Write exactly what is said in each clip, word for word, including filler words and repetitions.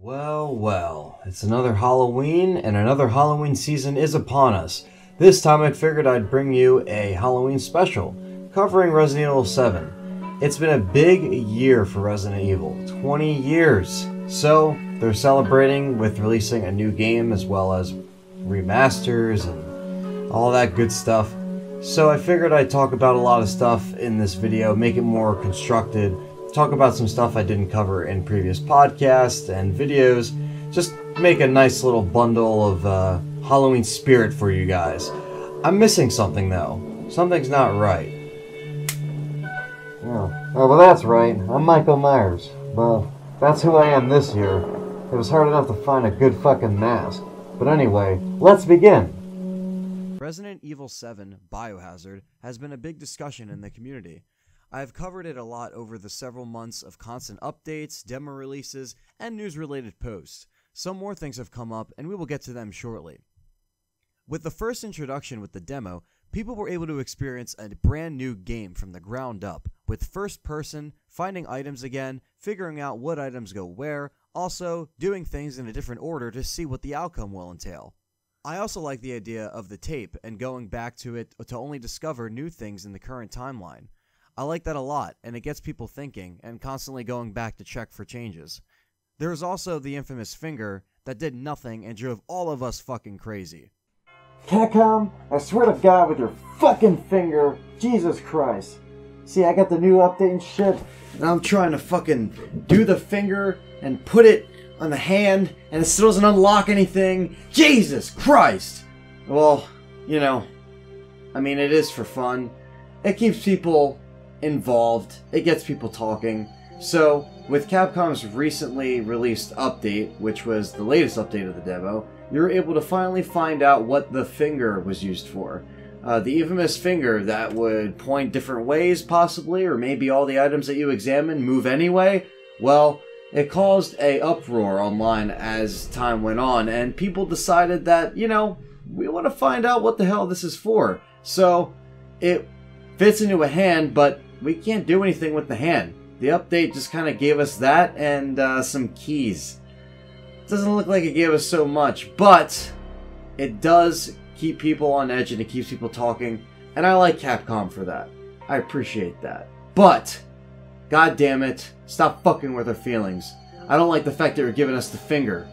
Well, well, it's another Halloween, and another Halloween season is upon us. This time I figured I'd bring you a Halloween special, covering Resident Evil seven. It's been a big year for Resident Evil, twenty years. So, they're celebrating with releasing a new game as well as remasters and all that good stuff. So I figured I'd talk about a lot of stuff in this video, make it more constructed, talk about some stuff I didn't cover in previous podcasts and videos, just make a nice little bundle of uh, Halloween spirit for you guys. I'm missing something though. Something's not right. Yeah. Oh, well that's right. I'm Michael Myers. Well, that's who I am this year. It was hard enough to find a good fucking mask. But anyway, let's begin! Resident Evil seven, Biohazard, has been a big discussion in the community. I have covered it a lot over the several months of constant updates, demo releases, and news-related posts. Some more things have come up, and we will get to them shortly. With the first introduction with the demo, people were able to experience a brand new game from the ground up, with first person, finding items again, figuring out what items go where, also doing things in a different order to see what the outcome will entail. I also like the idea of the tape and going back to it to only discover new things in the current timeline. I like that a lot, and it gets people thinking and constantly going back to check for changes. There is also the infamous finger that did nothing and drove all of us fucking crazy. Capcom, I swear to God with your fucking finger, Jesus Christ. See, I got the new update and shit, and I'm trying to fucking do the finger and put it on the hand, and it still doesn't unlock anything. Jesus Christ! Well, you know, I mean, it is for fun. It keeps people involved, it gets people talking. So, with Capcom's recently released update, which was the latest update of the demo, you were able to finally find out what the finger was used for. Uh, the infamous finger that would point different ways, possibly, or maybe all the items that you examine move anyway. Well, it caused a uproar online as time went on, and people decided that, you know, we want to find out what the hell this is for. So, it fits into a hand, but we can't do anything with the hand. The update just kind of gave us that and uh, some keys. Doesn't look like it gave us so much, but it does keep people on edge and it keeps people talking, and I like Capcom for that. I appreciate that. But, god damn it, stop fucking with our feelings. I don't like the fact that you're giving us the finger.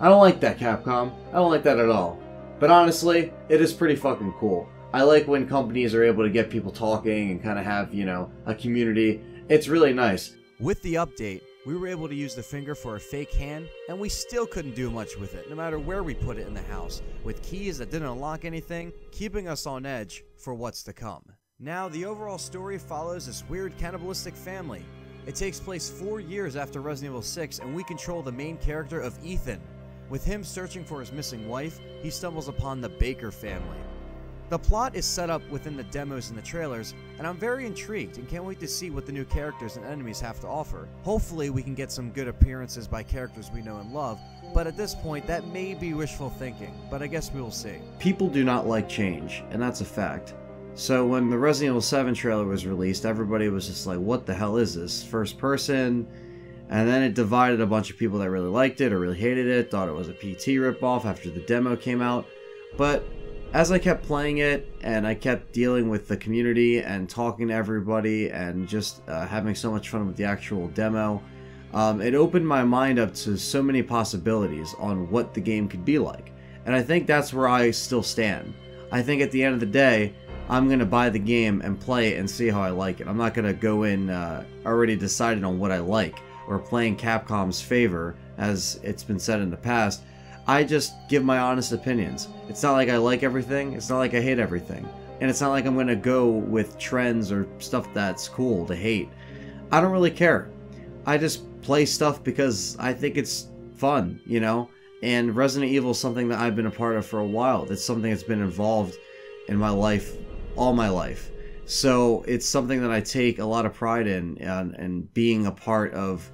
I don't like that, Capcom. I don't like that at all. But honestly, it is pretty fucking cool. I like when companies are able to get people talking and kind of have, you know, a community. It's really nice. With the update, we were able to use the finger for a fake hand, and we still couldn't do much with it, no matter where we put it in the house, with keys that didn't unlock anything, keeping us on edge for what's to come. Now, the overall story follows this weird cannibalistic family. It takes place four years after Resident Evil six, and we control the main character of Ethan. With him searching for his missing wife, he stumbles upon the Baker family. The plot is set up within the demos and the trailers, and I'm very intrigued and can't wait to see what the new characters and enemies have to offer. Hopefully we can get some good appearances by characters we know and love, but at this point that may be wishful thinking, but I guess we will see. People do not like change, and that's a fact. So when the Resident Evil seven trailer was released, everybody was just like, what the hell is this? First person? And then it divided a bunch of people that really liked it or really hated it, thought it was a P T ripoff after the demo came out, but as I kept playing it, and I kept dealing with the community, and talking to everybody, and just uh, having so much fun with the actual demo, um, it opened my mind up to so many possibilities on what the game could be like. And I think that's where I still stand. I think at the end of the day, I'm going to buy the game and play it and see how I like it. I'm not going to go in uh, already decided on what I like, or playing Capcom's favor, as it's been said in the past. I just give my honest opinions. It's not like I like everything, it's not like I hate everything. And it's not like I'm gonna go with trends or stuff that's cool to hate. I don't really care. I just play stuff because I think it's fun, you know? And Resident Evil is something that I've been a part of for a while. It's something that's been involved in my life, all my life. So it's something that I take a lot of pride in, and, and being a part of,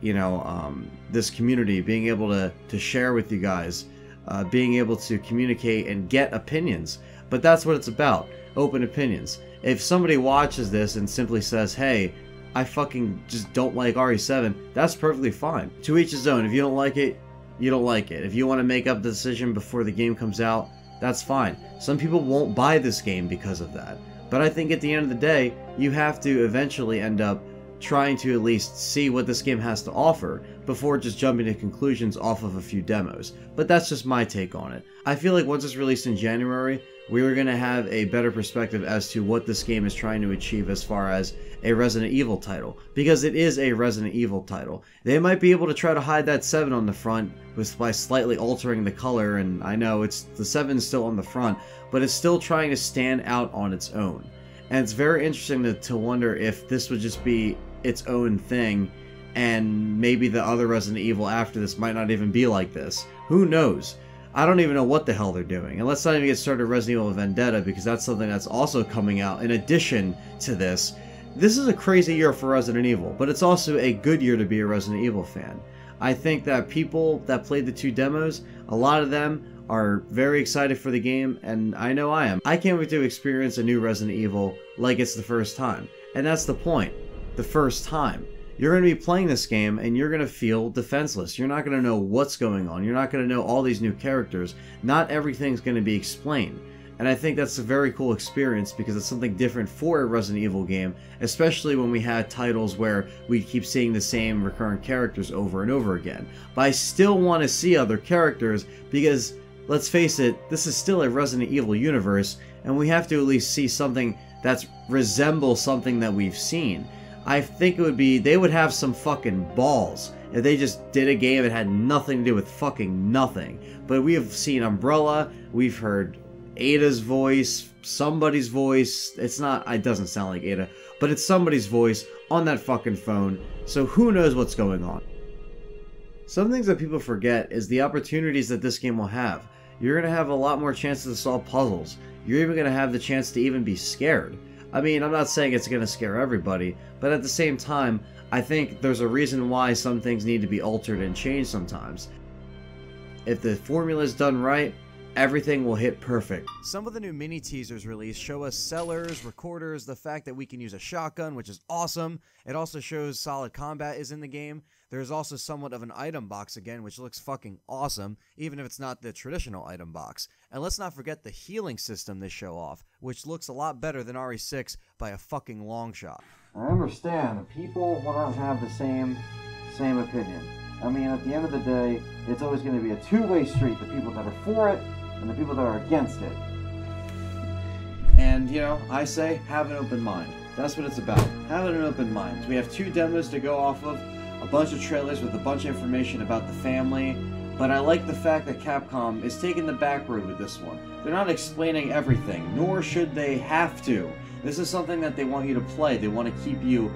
you know, um, this community, being able to, to share with you guys, uh, being able to communicate and get opinions. But that's what it's about, open opinions. If somebody watches this and simply says, hey, I fucking just don't like R E seven, that's perfectly fine. To each his own. If you don't like it, you don't like it. If you want to make up the decision before the game comes out, that's fine. Some people won't buy this game because of that. But I think at the end of the day, you have to eventually end up trying to at least see what this game has to offer before just jumping to conclusions off of a few demos. But that's just my take on it. I feel like once it's released in January, we are going to have a better perspective as to what this game is trying to achieve as far as a Resident Evil title, because it is a Resident Evil title. They might be able to try to hide that seven on the front with, by slightly altering the color, and I know it's the seven's still on the front, but it's still trying to stand out on its own. And it's very interesting to, to wonder if this would just be its own thing, and maybe the other Resident Evil after this might not even be like this. Who knows? I don't even know what the hell they're doing. And let's not even get started with Resident Evil Vendetta, because that's something that's also coming out in addition to this. This is a crazy year for Resident Evil, but it's also a good year to be a Resident Evil fan. I think that people that played the two demos, a lot of them are very excited for the game, and I know I am. I can't wait to experience a new Resident Evil like it's the first time. And that's the point. The first time. You're going to be playing this game and you're going to feel defenseless. You're not going to know what's going on. You're not going to know all these new characters. Not everything's going to be explained. And I think that's a very cool experience, because it's something different for a Resident Evil game, especially when we had titles where we keep seeing the same recurrent characters over and over again. But I still want to see other characters, because let's face it, this is still a Resident Evil universe, and we have to at least see something that resembles something that we've seen. I think it would be, they would have some fucking balls if they just did a game that had nothing to do with fucking nothing. But we have seen Umbrella, we've heard Ada's voice, somebody's voice, it's not, it doesn't sound like Ada, but it's somebody's voice on that fucking phone, so who knows what's going on. Some things that people forget is the opportunities that this game will have. You're going to have a lot more chances to solve puzzles. You're even going to have the chance to even be scared. I mean, I'm not saying it's going to scare everybody, but at the same time, I think there's a reason why some things need to be altered and changed sometimes. If the formula is done right, everything will hit perfect. Some of the new mini teasers released show us cellars, recorders, the fact that we can use a shotgun, which is awesome. It also shows solid combat is in the game. There's also somewhat of an item box again, which looks fucking awesome, even if it's not the traditional item box. And let's not forget the healing system they show off, which looks a lot better than R E six by a fucking long shot. I understand, people want to have the same, same opinion. I mean, at the end of the day, it's always going to be a two-way street, the people that are for it and the people that are against it. And, you know, I say, have an open mind. That's what it's about. Have an open mind. We have two demos to go off of, a bunch of trailers with a bunch of information about the family, but I like the fact that Capcom is taking the back road with this one. They're not explaining everything, nor should they have to. This is something that they want you to play. They want to keep you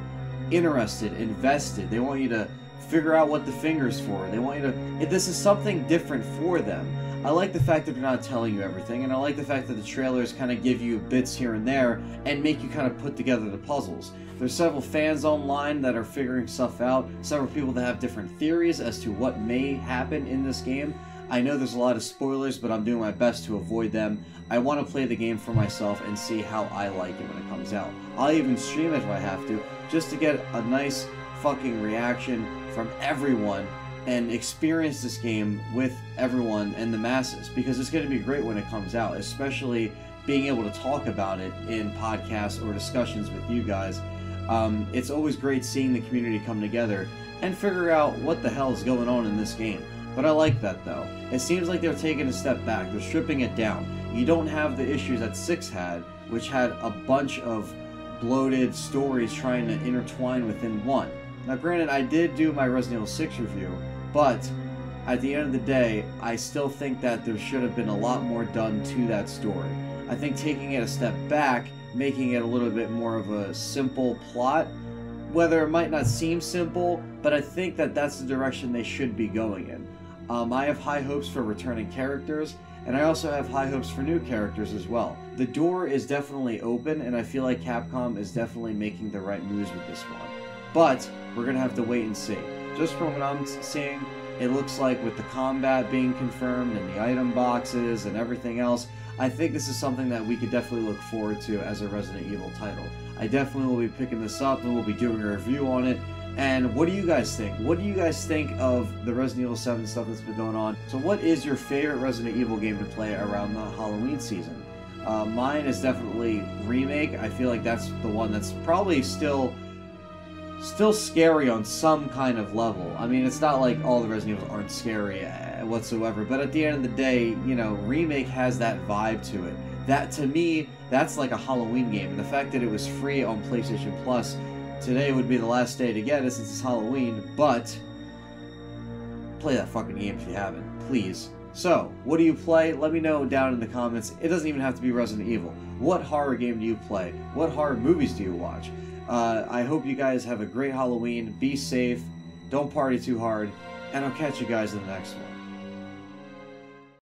interested, invested. They want you to figure out what the finger's for. They want you to... This is something different for them. I like the fact that they're not telling you everything, and I like the fact that the trailers kind of give you bits here and there and make you kind of put together the puzzles. There's several fans online that are figuring stuff out, several people that have different theories as to what may happen in this game. I know there's a lot of spoilers, but I'm doing my best to avoid them. I want to play the game for myself and see how I like it when it comes out. I'll even stream it if I have to, just to get a nice fucking reaction from everyone and experience this game with everyone and the masses, because it's going to be great when it comes out, especially being able to talk about it in podcasts or discussions with you guys. Um, it's always great seeing the community come together and figure out what the hell is going on in this game. But I like that, though. It seems like they're taking a step back. They're stripping it down. You don't have the issues that six had, which had a bunch of bloated stories trying to intertwine within one. Now, granted, I did do my Resident Evil six review, but at the end of the day, I still think that there should have been a lot more done to that story. I think taking it a step back, making it a little bit more of a simple plot, whether it might not seem simple, but I think that that's the direction they should be going in. Um, I have high hopes for returning characters, and I also have high hopes for new characters as well. The door is definitely open, and I feel like Capcom is definitely making the right moves with this one. But we're going to have to wait and see. Just from what I'm seeing, it looks like with the combat being confirmed and the item boxes and everything else, I think this is something that we could definitely look forward to as a Resident Evil title. I definitely will be picking this up and we'll be doing a review on it. And what do you guys think? What do you guys think of the Resident Evil seven stuff that's been going on? So what is your favorite Resident Evil game to play around the Halloween season? Uh, mine is definitely Remake. I feel like that's the one that's probably still still scary on some kind of level. I mean, it's not like all the Resident Evils aren't scary whatsoever, but at the end of the day, you know, Remake has that vibe to it. That, to me, that's like a Halloween game. And the fact that it was free on PlayStation Plus, today would be the last day to get it since it's Halloween, but play that fucking game if you haven't, please. So, what do you play? Let me know down in the comments. It doesn't even have to be Resident Evil. What horror game do you play? What horror movies do you watch? Uh, I hope you guys have a great Halloween. Be safe. Don't party too hard. And I'll catch you guys in the next one.